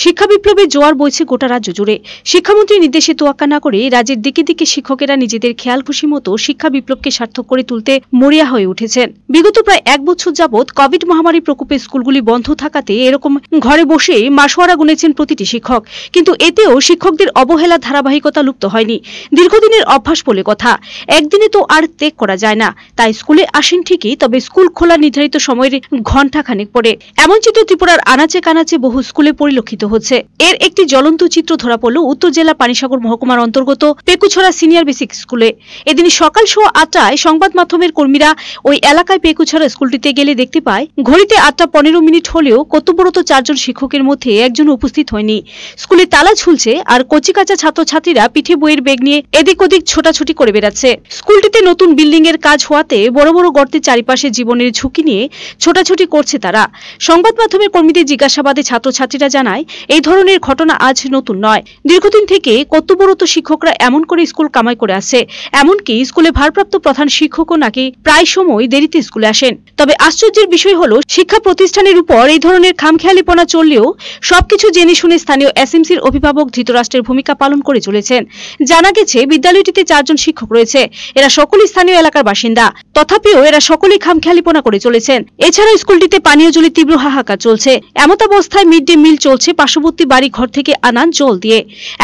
शिक्षा विप्लबे जोयार बोइछे गोटा राज्य जुड़े। शिक्षामंत्री निर्देशे तोयाक्का ना करे राज्येर दिके दिके शिक्षकेरा निजेदेर खेयाल खुशी मतो शिक्षा विप्लबके सार्थक करे तुलते मरिया हये उठेछेन। बिगत प्राय एक बछर याबत कोविड महामारी प्रकोपे स्कूलगुली बंध थाकाते एरकम घरे बसेई मासोयारा गुनेछेन प्रतिटी शिक्षक, किन्तु एतेओ शिक्षकदेर अवहेला धाराबाहिकता लुप्त हयनि। दीर्घदिनेर अभ्यास बोले कथा, एकदिने तो आर त्याग करा जाय ना। ताई स्कूले आसेन ठीकई, तबे स्कूल खोला निर्धारित समयेर घंटा खानेक परे। एमन चित्र त्रिपुरार आनाचे कानाचे बहु स्कूले परिलक्षित होच्छे। एर एकटी ज्वलंत चित्र धरा पड़ल उत्तर जिला पानीसागर महकुमार अंतर्गत पेकुछड़ा सिनियर बेसिक स्कूले। एदिन सकाल सोয়া ৮টায় সংবাদ মাধ্যমের কর্মীরা ওই এলাকায় পেকুছড়া স্কুলটিতে গেলে দেখতে পায় ঘড়িতে ৮টা ১৫ মিনিট হলেও কর্তব্যরত চারজন শিক্ষকের মধ্যে একজন উপস্থিত হয়নি। স্কুলে তালা ঝুলছে আর কচিকাচা ছাত্রছাত্রীরা পিঠে বইয়ের ব্যাগ নিয়ে এদিক ওদিক ছোটাছুটি করে বেড়াচ্ছে। স্কুলটিতে নতুন বিল্ডিং এর কাজ হওয়াতে বড় বড় গর্তের চারিপাশে জীবনের ঝুঁকি নিয়ে ছোটাছুটি করছে তারা। সংবাদ মাধ্যমের কর্মীদের জিজ্ঞাসাবাদে ছাত্রছাত্রীরা জানায় এই ধরনের ঘটনা আজ নতুন নয়। দীর্ঘদিন থেকে কর্তব্যরত শিক্ষকরা এমন করে স্কুল কামাই করে আসে। এমনকি স্কুলে ভারপ্রাপ্ত প্রধান শিক্ষকও নাকি প্রায় সময় দেরিতে স্কুলে আসেন। তবে আশ্চর্যের বিষয় হলো শিক্ষা প্রতিষ্ঠানের উপর এই ধরনের খামখেয়ালিপনা চললেও সবকিছু জেনে শুনে স্থানীয় এসএমসির অভিভাবক ধৃতরাষ্ট্রের ভূমিকা পালন করে চলেছেন। জানা গেছে বিদ্যালয়টিতে ৪জন শিক্ষক রয়েছে, এরা সকলেই স্থানীয় এলাকার বাসিন্দা, তথাপিও এরা সকলেই খামখেয়ালিপনা করে চলেছেন। এছাড়া স্কুলটিতে পানীয় জলের তীব্র হাহাকার চলছে। এমত অবস্থায় মিড ডে মিল চলছে পার্শ্ববর্তী বাড়ি ঘর থেকে আনান জল দিয়ে।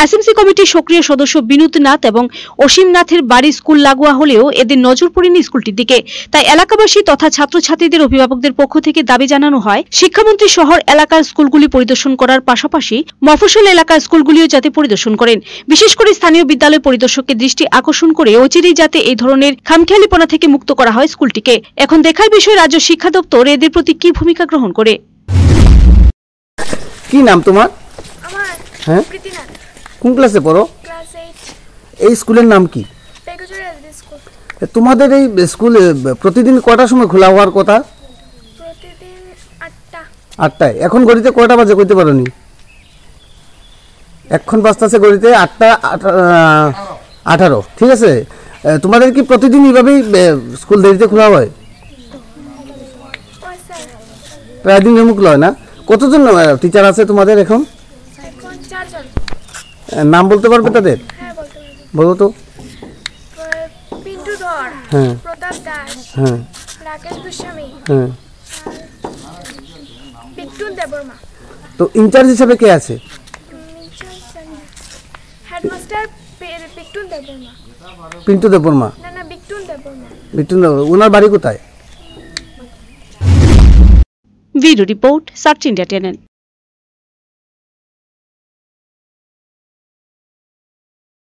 এসএমসি কমিটির সক্রিয় সদস্য বিনুত নাথ এবং অসীম নাথের বাড়ি স্কুল লাগোয়া হলেও এদের নজর পড়েনি স্কুলটির দিকে। তাই এলাকাবাসী তথা ছাত্রছাত্রীদের অভিভাবকদের পক্ষ থেকে দাবি জানানো হয় শিক্ষামন্ত্রী শহর এলাকার স্কুলগুলি পরিদর্শন করার পাশাপাশি মফস্বল এলাকার স্কুলগুলিও যাতে পরিদর্শন করেন। বিশেষ করে স্থানীয় বিদ্যালয় পরিদর্শককে দৃষ্টি আকর্ষণ করে অচিরেই যাতে এই ধরনের খামখেয়ালিপনা থেকে মুক্ত করা হয় স্কুলটিকে। এখন দেখার বিষয় राज्य शिक्षा दफ्तर এদের প্রতি কি ভূমিকা গ্রহণ করে। কি নাম তোমার? আমার হ্যাঁ প্রীতিনা। কোন ক্লাসে পড়ো? ক্লাস 8। এই স্কুলের নাম কি? পেকুছড়া স্কুল। তোমাদের এই স্কুলে প্রতিদিন কয়টার সময় খোলা হওয়ার কথা? প্রতিদিন ৮টা। ৮টায়। এখন গড়িতে কয়টা বাজে কইতে পারোনি? এখন বাজতাছে গড়িতে ৮টা ১৮। ঠিক আছে। তোমাদের কি প্রতিদিন এভাবেই স্কুল দেরিতে খোলা হয়? প্রায় দিন এমন খোলা হয় না। কতজন টিচার আছে তোমাদের এখন? চারজন। নাম বলতে পারবে তাদের? হ্যাঁ বলতে পারবো। বলো তো। পিন্টু ধর, হ্যাঁ, প্রতাপ দাস, হ্যাঁ, রাকেশ গোস্বামী, হ্যাঁ, পিন্টু দেবুর্মা। তো ইনচার্জ হিসেবে কে আছে? হেডমাস্টার পিন্টু দেবুর্মা। পিন্টু দেবুর্মা? না না, পিন্টু দেবুর্মা। পিন্টু দেবুর্মা, ওনার বাড়ি কোথায়? Bureau report search India channel.